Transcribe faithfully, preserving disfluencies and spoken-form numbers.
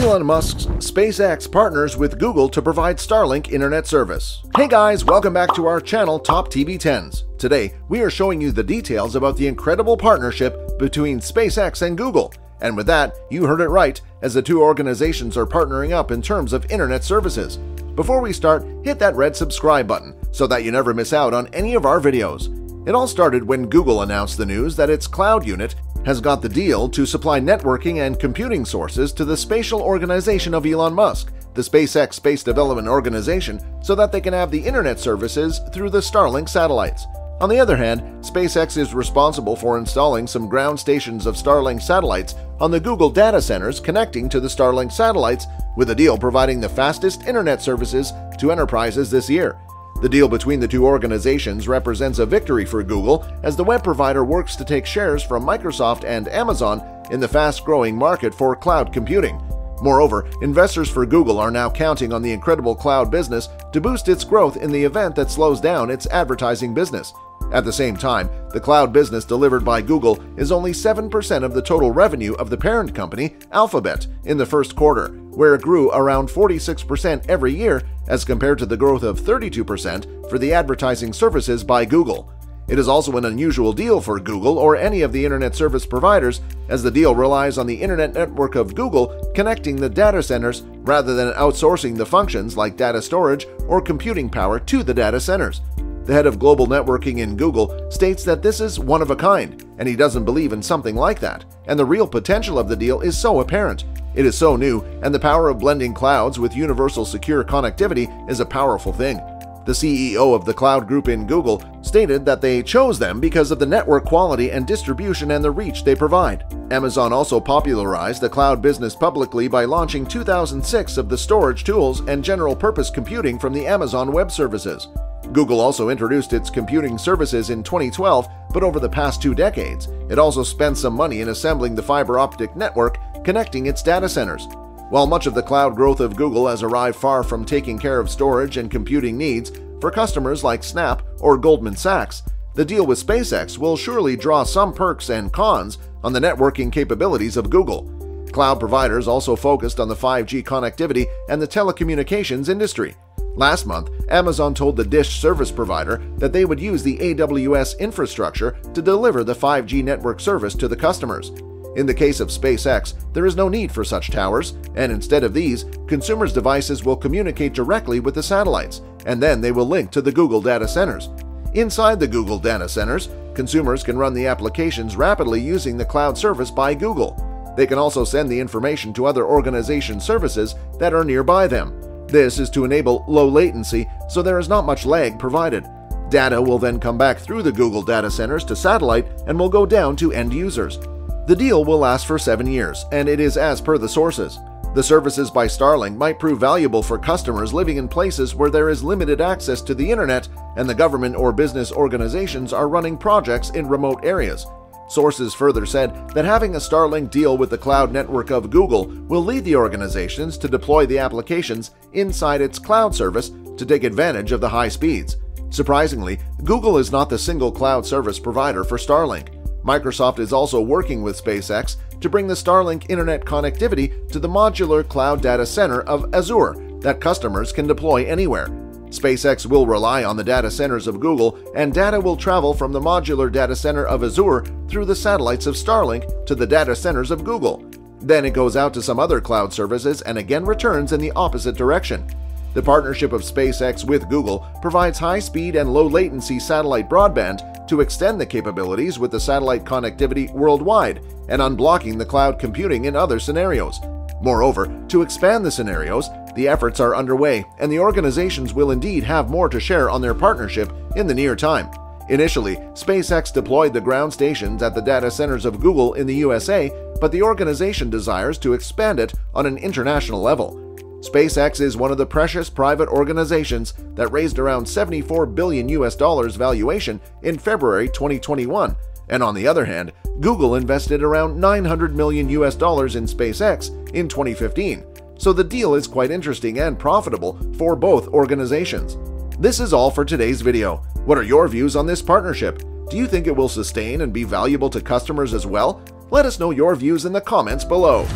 Elon Musk's SpaceX partners with Google to provide Starlink internet service. Hey guys, welcome back to our channel Top T V Tens. Today, we are showing you the details about the incredible partnership between SpaceX and Google. And with that, you heard it right, as the two organizations are partnering up in terms of internet services. Before we start, hit that red subscribe button so that you never miss out on any of our videos. It all started when Google announced the news that its cloud unit has got the deal to supply networking and computing sources to the spatial organization of Elon Musk, the SpaceX Space Development Organization, so that they can have the internet services through the Starlink satellites. On the other hand, SpaceX is responsible for installing some ground stations of Starlink satellites on the Google data centers connecting to the Starlink satellites, with a deal providing the fastest internet services to enterprises this year. The deal between the two organizations represents a victory for Google, as the web provider works to take shares from Microsoft and Amazon in the fast-growing market for cloud computing. Moreover, investors for Google are now counting on the incredible cloud business to boost its growth in the event that slows down its advertising business. At the same time, the cloud business delivered by Google is only seven percent of the total revenue of the parent company, Alphabet, in the first quarter, where it grew around forty-six percent every year as compared to the growth of thirty-two percent for the advertising services by Google. It is also an unusual deal for Google or any of the internet service providers, as the deal relies on the internet network of Google connecting the data centers rather than outsourcing the functions like data storage or computing power to the data centers. The head of global networking in Google states that this is one of a kind, and he doesn't believe in something like that, and the real potential of the deal is so apparent. It is so new, and the power of blending clouds with universal secure connectivity is a powerful thing. The C E O of the cloud group in Google stated that they chose them because of the network quality and distribution and the reach they provide. Amazon also popularized the cloud business publicly by launching two thousand six of the storage tools and general-purpose computing from the Amazon Web Services. Google also introduced its computing services in twenty twelve, but over the past two decades, it also spent some money in assembling the fiber optic network connecting its data centers. While much of the cloud growth of Google has arrived far from taking care of storage and computing needs for customers like Snap or Goldman Sachs, the deal with SpaceX will surely draw some perks and cons on the networking capabilities of Google. Cloud providers also focused on the five G connectivity and the telecommunications industry. Last month, Amazon told the DISH service provider that they would use the A W S infrastructure to deliver the five G network service to the customers. In the case of SpaceX, there is no need for such towers, and instead of these, consumers' devices will communicate directly with the satellites, and then they will link to the Google data centers. Inside the Google data centers, consumers can run the applications rapidly using the cloud service by Google. They can also send the information to other organization services that are nearby them. This is to enable low latency, so there is not much lag provided. Data will then come back through the Google data centers to satellite and will go down to end users. The deal will last for seven years, and it is as per the sources. The services by Starlink might prove valuable for customers living in places where there is limited access to the internet and the government or business organizations are running projects in remote areas. Sources further said that having a Starlink deal with the cloud network of Google will lead the organizations to deploy the applications inside its cloud service to take advantage of the high speeds. Surprisingly, Google is not the single cloud service provider for Starlink. Microsoft is also working with SpaceX to bring the Starlink internet connectivity to the modular cloud data center of Azure that customers can deploy anywhere. SpaceX will rely on the data centers of Google, and data will travel from the modular data center of Azure through the satellites of Starlink to the data centers of Google. Then it goes out to some other cloud services and again returns in the opposite direction. The partnership of SpaceX with Google provides high-speed and low-latency satellite broadband to extend the capabilities with the satellite connectivity worldwide and unblocking the cloud computing in other scenarios. Moreover, to expand the scenarios, the efforts are underway, and the organizations will indeed have more to share on their partnership in the near time. Initially, SpaceX deployed the ground stations at the data centers of Google in the U S A, but the organization desires to expand it on an international level. SpaceX is one of the precious private organizations that raised around seventy-four billion U S dollars valuation in February twenty twenty-one, and on the other hand, Google invested around nine hundred million U S dollars in SpaceX in twenty fifteen, so the deal is quite interesting and profitable for both organizations. This is all for today's video. What are your views on this partnership? Do you think it will sustain and be valuable to customers as well? Let us know your views in the comments below.